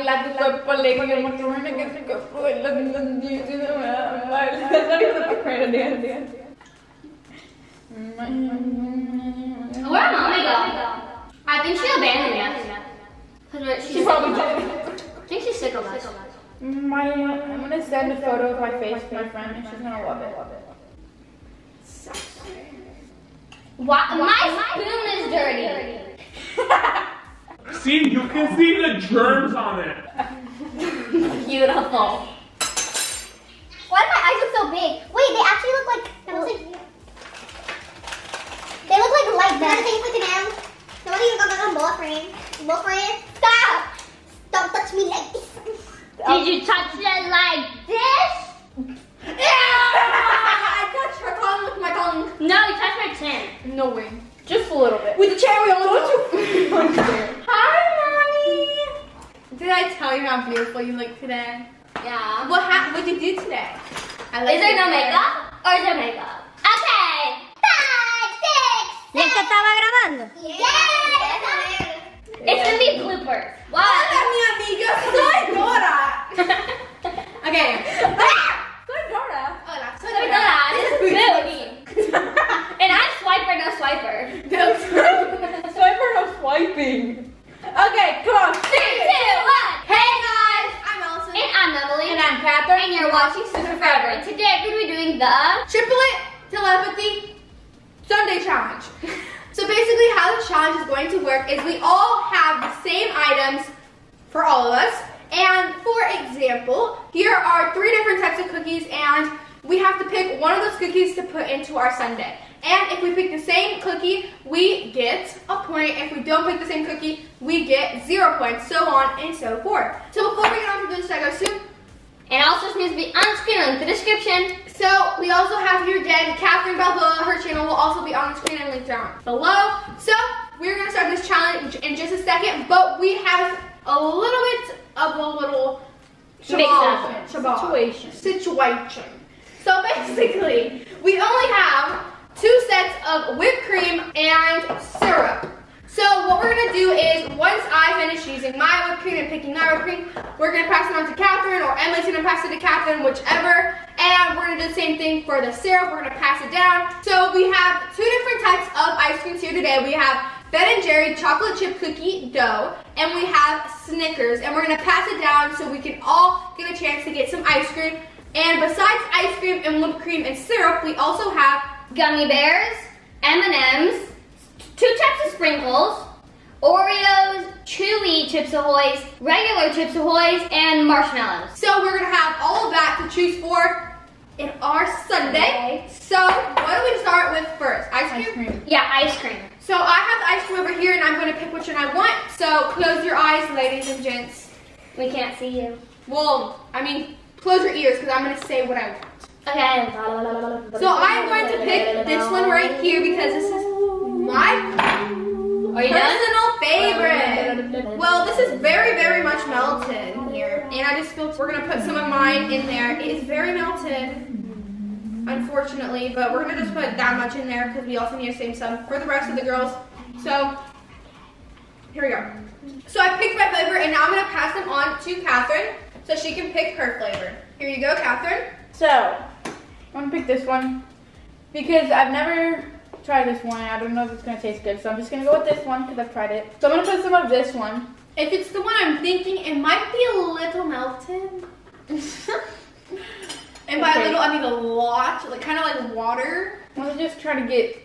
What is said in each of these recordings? bailar tu cuerpo alegre, el matrimonio que se casó, where'd Mommy go? I think she abandoned us. She probably did. I think she's sick of us. I'm gonna send a photo of my face to my friend and she's gonna love it. Why, my spoon is dirty. See, you can see the germs on it. Beautiful. Why do my eyes look so big? Wait, they actually look like, they look like light bulbs. They look like an M. Somebody got a ball frame. Ball frame. Stop! Don't touch me like this. Did you touch it like this? I touched her tongue with my tongue. No, you touched my chin. No way. Just a little bit. With the chair, we almost touched it. Hi, Mommy. Did I tell you how beautiful you look today? Yeah. What did you do today? Is there no makeup? Or is there makeup? Okay. 5, 6. ¿Ya que estaba grabando? Yeah. It's gonna be bloopers. What? Hola, mi amigo. Soy Dora. Okay. Soy Dora. Hola. Soy Dora. This is food. And I'm swiper, no swiper. No swiper, no swiping. Okay, come on. 3, 2, 1. Hey guys, I'm Allison. And I'm Emily. And I'm Katheryn. And you're watching Sister Forever. And today we're gonna be doing the Triplet Telepathy Sunday Challenge. So basically how the challenge is going to work is we all have the same items for all of us. And for example, here are 3 different types of cookies and we have to pick one of those cookies to put into our sundae. And if we pick the same cookie, we get a point. If we don't pick the same cookie, we get 0 points, so on and so forth. So before we get on to this, I go soon. And also this needs to be on screen or in the description. So we also have here again Katheryn Balboa. Her channel will also be on the screen and linked down below. So we're gonna start this challenge in just a second, but we have a little bit of a little situation. So basically, we only have 2 sets of whipped cream and syrup. So what we're gonna do is once I finish using my whipped cream and picking my whipped cream, we're gonna pass it on to Katheryn, or Emily's gonna pass it to Katheryn, whichever. And we're gonna do the same thing for the syrup. We're gonna pass it down. So we have 2 different types of ice creams here today. We have Ben and Jerry chocolate chip cookie dough, and we have Snickers. And we're gonna pass it down so we can all get a chance to get some ice cream. And besides ice cream and whipped cream and syrup, we also have gummy bears, M&Ms, 2 types of sprinkles, Oreos, chewy Chips Ahoys, regular Chips Ahoys, and marshmallows. So we're gonna have all of that to choose for in our sundae. So what do we start with first? Ice cream? Yeah, ice cream. So I have the ice cream over here and I'm gonna pick which one I want. So close your eyes, ladies and gents. We can't see you. Well, I mean, close your ears because I'm gonna say what I want. Okay. So I'm going to pick this one right here because this is my personal favorite. Well, this is very, very much melted here. And I just feel we're gonna put some of mine in there. It is very melted, unfortunately, but we're gonna just put that much in there because we also need to save some for the rest of the girls. So here we go. So I picked my flavor and now I'm gonna pass them on to Katheryn so she can pick her flavor. Here you go, Katheryn. So I'm gonna pick this one because I've never try this one. I don't know if it's going to taste good, so I'm just going to go with this one because I've tried it. So I'm going to put some of this one. If it's the one I'm thinking, it might be a little melted. And by a little, I mean a lot. Like, kind of like water. I'm just trying to get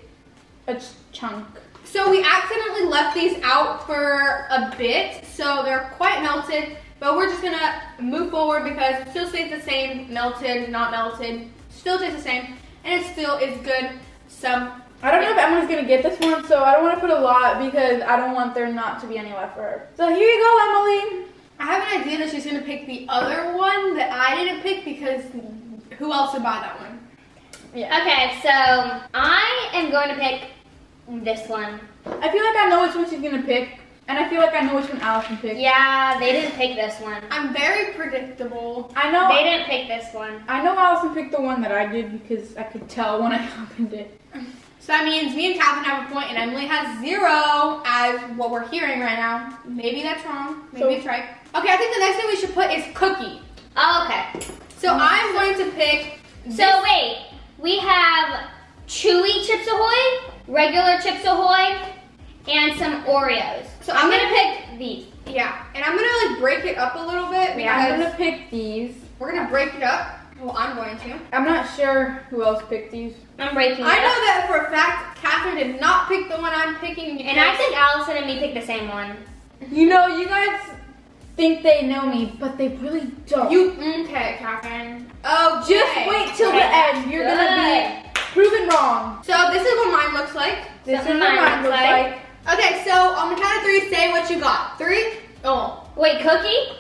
a chunk. So we accidentally left these out for a bit, so they're quite melted. But we're just going to move forward because it still stays the same. Melted, not melted. Still tastes the same. And it still is good. So I don't know if Emily's gonna get this one, so I don't want to put a lot because I don't want there not to be any left for her. So here you go, Emily. I have an idea that she's gonna pick the other one that I didn't pick because who else would buy that one? Yeah. Okay, so I am going to pick this one. I feel like I know which one she's gonna pick, and I feel like I know which one Allison picked. Yeah, they didn't pick this one. I'm very predictable. I know. They didn't pick this one. I know Allison picked the one that I did because I could tell when I opened it. So that means me and Katheryn have a point and Emily has 0 as what we're hearing right now. Maybe that's wrong. Maybe it's right. Okay, I think the next thing we should put is cookie. Oh, okay. So I'm going to pick this. So wait, we have chewy Chips Ahoy, regular Chips Ahoy, and some Oreos. So I'm going to pick these. Yeah, and I'm going to like break it up a little bit. Yeah, I'm going to pick these. We're going to break it up. Well, I'm going to. I'm not sure who else picked these. I'm breaking it up. I know that for a fact Katheryn did not pick the one I'm picking. And I think Allison and me picked the same one. You know, you guys think they know me, but they really don't. You, okay, Katheryn. Oh, okay. Just wait till the end. You're going to be proven wrong. So this is what mine looks like. This is what mine looks like. Okay, so on the count of 3, say what you got. 3? Oh. Wait, cookie?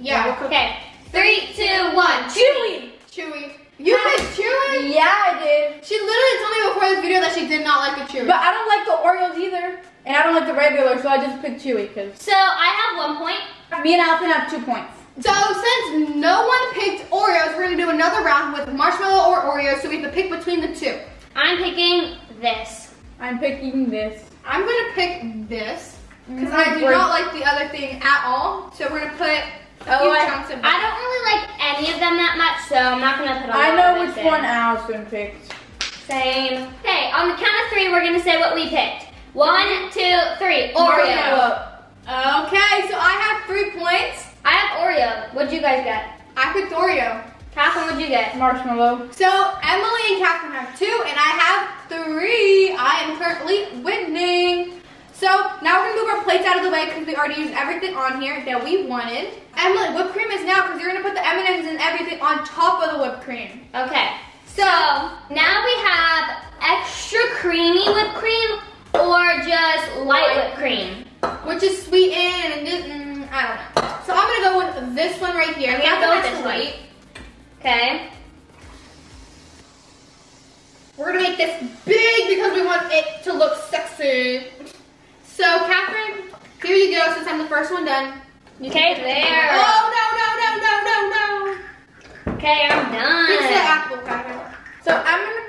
Yeah. We'll cook. Okay. 3, 2, 1. Chewy. Chewy. You said chewy? Yeah, I did. She literally told me before this video that she did not like the chewy. But I don't like the Oreos either. And I don't like the regular, so I just picked chewy. So I have 1 point. Me and Allison have 2 points. So since no one picked Oreos, we're going to do another round with marshmallow or Oreos. So we have to pick between the two. I'm picking this. I'm picking this. I'm going to pick this. Because I do not like the other thing at all. So we're going to put... I don't really like any of them that much, so I'm not gonna put all of them. I know which one Allison picked. Same. Okay, on the count of 3, we're gonna say what we picked. 1, 2, 3. Oreo. Okay, so I have 3 points. I have Oreo. What'd you guys get? I picked Oreo. Katheryn, what'd you get? Marshmallow. So Emily and Katheryn have 2, and I have 3. I am currently winning. So now we're gonna move our plates out of the way because we already used everything on here that we wanted. Emily, whipped cream is now because you're gonna put the M&Ms and everything on top of the whipped cream. Okay. So now we have extra creamy whipped cream or just light whipped cream, which is sweetened and I don't know. So I'm gonna go with this one right here. I'm gonna go with this one. Okay. We're gonna make this big because we want it to look sexy. So Katheryn, here you go, since I'm the first one done. Okay, there. Oh, no. Okay, I'm done. Fix the apple, Katheryn. So I'm gonna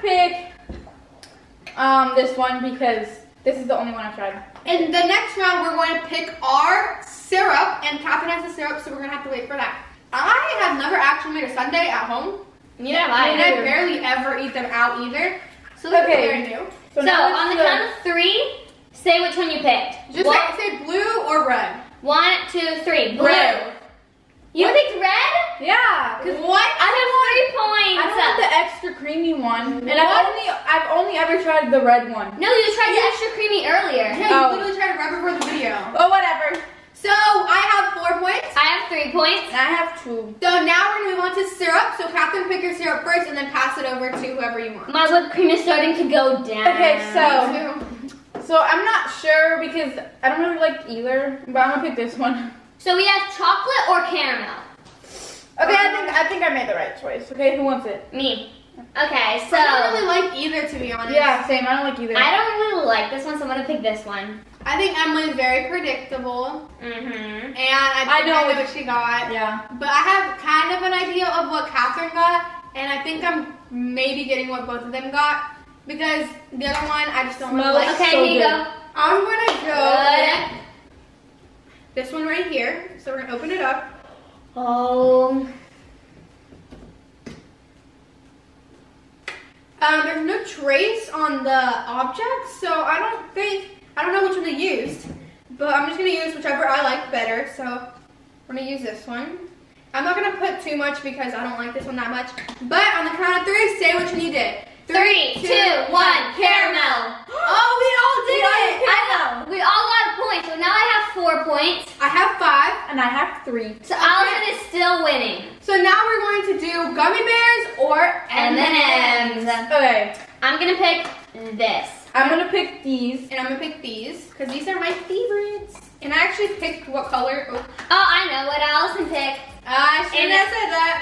pick this one because this is the only one I've tried. In the next round, we're going to pick our syrup, and Katheryn has the syrup, so we're gonna have to wait for that. I have never actually made a sundae at home. Yeah, I barely ever eat them out either. So that's what we're gonna do. So on the count of 3, say which one you picked. Just say blue or red. 1, 2, 3. Blue. You picked red? Yeah. Because what? I have 3 points. I don't want the extra creamy one. And I've only ever tried the red one. No, you tried the extra creamy earlier. Yeah, you literally tried it right before the video. Oh, whatever. So I have 4 points. I have 3 points. And I have 2. So now we're going to move on to syrup. So Katheryn, pick your syrup first and then pass it over to whoever you want. My whipped cream is starting to go down. Okay, so... So I'm not sure because I don't really like either, but I'm gonna pick this one. So we have chocolate or caramel. Okay, I think I made the right choice. Okay, who wants it? Me. Okay, so I don't really like either, to be honest. Yeah, same. I don't like either. I don't really like this one, so I'm gonna pick this one. I think Emily's very predictable. And I know what she got. Yeah. But I have kind of an idea of what Katheryn got, and I think I'm maybe getting what both of them got. Because the other one, I just don't really like. Okay, so here you go. I'm going to go with this one right here. So we're going to open it up. There's no trace on the object, so I don't know which one they used. But I'm just going to use whichever I like better. So I'm going to use this one. I'm not going to put too much because I don't like this one that much. But on the count of 3, say which one you did. 3, 2, 1, caramel. Oh, we all did it. I know. We all got a point. So now I have 4 points. I have 5. And I have 3. So Allison is still winning. So now we're going to do gummy bears or M&Ms. Okay. I'm going to pick this. I'm going to pick these. And I'm going to pick these. Because these are my favorites. And I actually picked what color. Oh, I know what Allison picked. I shouldn't have said that.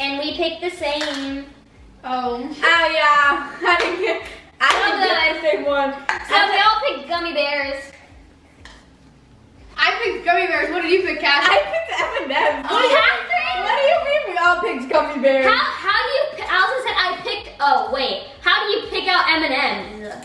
And we picked the same. Yeah, I didn't get the same one. So we all picked gummy bears. I picked gummy bears. What did you pick, Katheryn? I picked M&Ms. Oh, Katheryn? What do you mean we all picked gummy bears? How do you? Allison said I picked. Oh wait, how do you pick out M&Ms?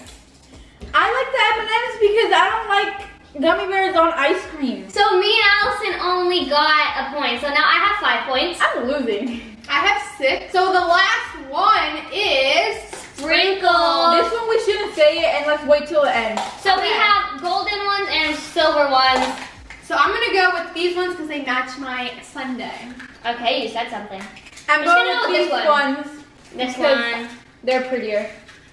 I like the M&Ms because I don't like gummy bears on ice cream. So me and Allison only got a point. So now I have 5 points. I'm losing. I have 6. So the last one is Sprinkles. This one we shouldn't say it, and let's wait till it ends. So okay, we have golden ones and silver ones. So I'm gonna go with these ones because they match my Sunday. Okay, you said something. I'm going with these ones. This one. They're prettier.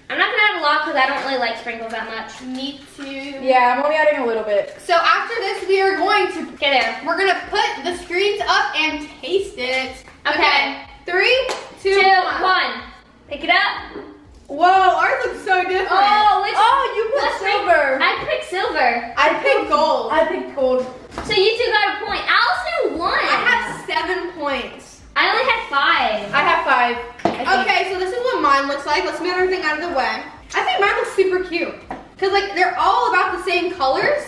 I'm not gonna add a lot because I don't really like sprinkles that much. Me too. Yeah, I'm only adding a little bit. So after this, we are going to get there. We're gonna put the screens up and taste it. Okay. 3, 2, 1. Pick it up. Whoa, ours looks so different. Oh, you picked silver. I picked silver. I picked gold. I picked gold. So you two got a point. Allison won. I have 7 points. I only had 5. I have 5. Okay, so this is what mine looks like. Let's move everything out of the way. I think mine looks super cute because like they're all about the same colors,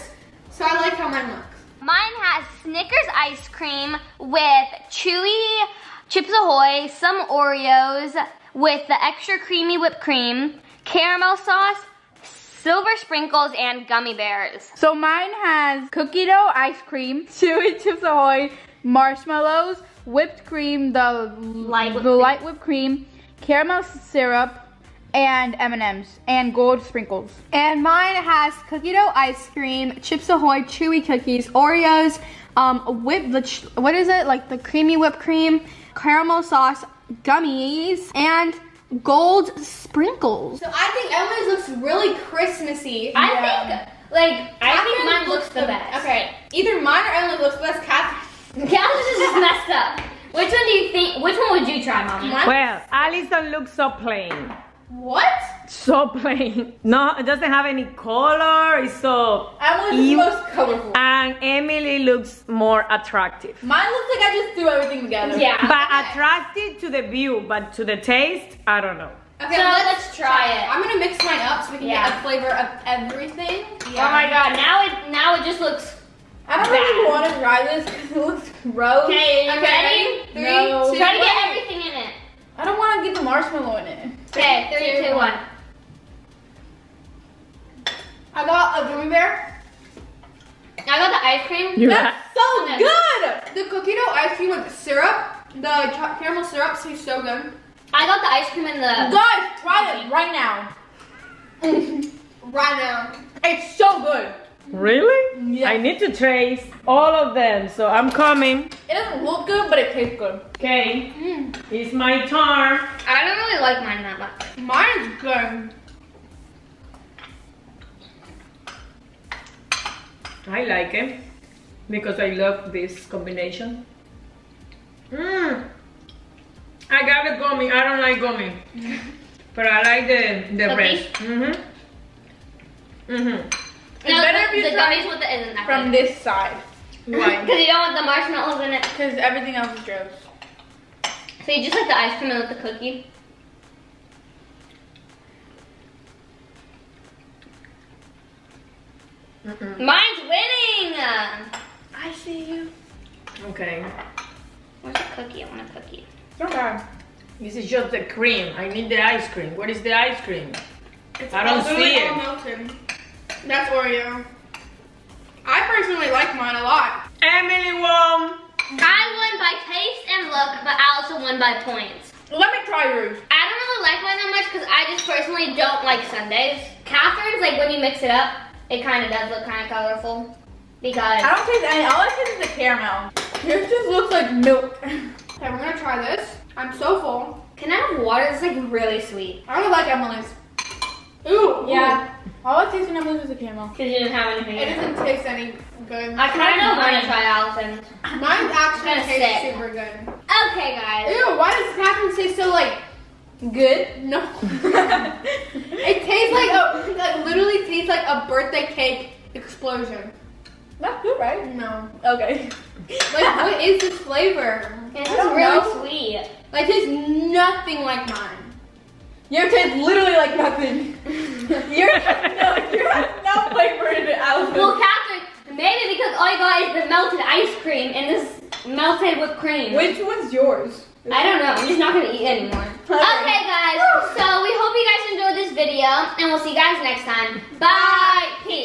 so I like how mine looks. Mine has Snickers ice cream with chewy Chips Ahoy, some Oreos with the extra creamy whipped cream, caramel sauce, silver sprinkles, and gummy bears. So mine has cookie dough ice cream, chewy Chips Ahoy, marshmallows, whipped cream, the light whipped cream, caramel syrup, and M&Ms, and gold sprinkles. And mine has cookie dough ice cream, Chips Ahoy, chewy cookies, Oreos, the creamy whipped cream, caramel sauce, gummies, and gold sprinkles. So I think Emily's looks really Christmassy. I think mine looks the best. Okay, either mine or Emily looks the best. Catherine's is messed up. Which one do you think? Which one would you try, Mommy? Well, Allison looks so plain. What? So plain. No, it doesn't have any color. It's so. Emily's the most colorful. And Emily looks more attractive. Mine looks like I just threw everything together. Yeah. But okay, attractive to the view, but to the taste, I don't know. Okay, so let's try it. I'm gonna mix mine up so we can get a flavor of everything. Yeah. Oh my God! Now it just looks. I don't really want to try this because it looks gross. Okay, ready? 3, 2, 1. Try to get everything in it. I don't want to get the marshmallow in it. Okay, 3, 2, 1. I got a gummy bear. I got the ice cream. That's so good! The cookie dough ice cream with the syrup, the caramel syrup tastes so good. I got the ice cream in the... Guys, try it right now. Right now. It's so good. Really? Yeah. I need to taste all of them, so I'm coming. It doesn't look good, but it tastes good. Okay, It's my turn. I don't really like mine that much. Mine is good. I like it because I love this combination. I got a gummy. I don't like gummy, but I like the rest. It's better if you try it from this side. Why? Because you don't want the marshmallows in it. Because everything else is gross. So you just like the ice cream and with the cookie? Mine's winning! I see you. Okay. Where's the cookie? I want a cookie. Okay. This is just the cream. I need the ice cream. What is the ice cream? I don't see it. Melted. That's Oreo. I personally like mine a lot. Emily won. I won by taste and look, but I also won by points. Let me try yours. I don't really like mine that much because I just personally don't like sundaes. Catherine's, like when you mix it up, it kind of does look kind of colorful because I don't taste any. All I taste is the caramel. Yours just looks like milk. Okay, we're gonna try this. I'm so full. Can I have water? It's like really sweet. I really like Emily's. Ooh. Yeah. All I taste when I'm losing is the caramel. Because you didn't have anything. It doesn't taste any good. I kind of want to try Allison. Mine actually tastes super good. Okay, guys. Ew, why does Katheryn taste so like good? No. It tastes like a birthday cake explosion. Not good, right? No. Okay. Like, what is this flavor? It's really sweet. Like, tastes nothing like mine. Your tastes literally like nothing. Your has no flavor in it. Well, Katheryn, maybe because all you got is the melted ice cream and this melted whipped cream. Which one's yours? I don't know. I'm just not going to eat anymore. Okay, guys. So we hope you guys enjoyed this video. And we'll see you guys next time. Bye. Peace.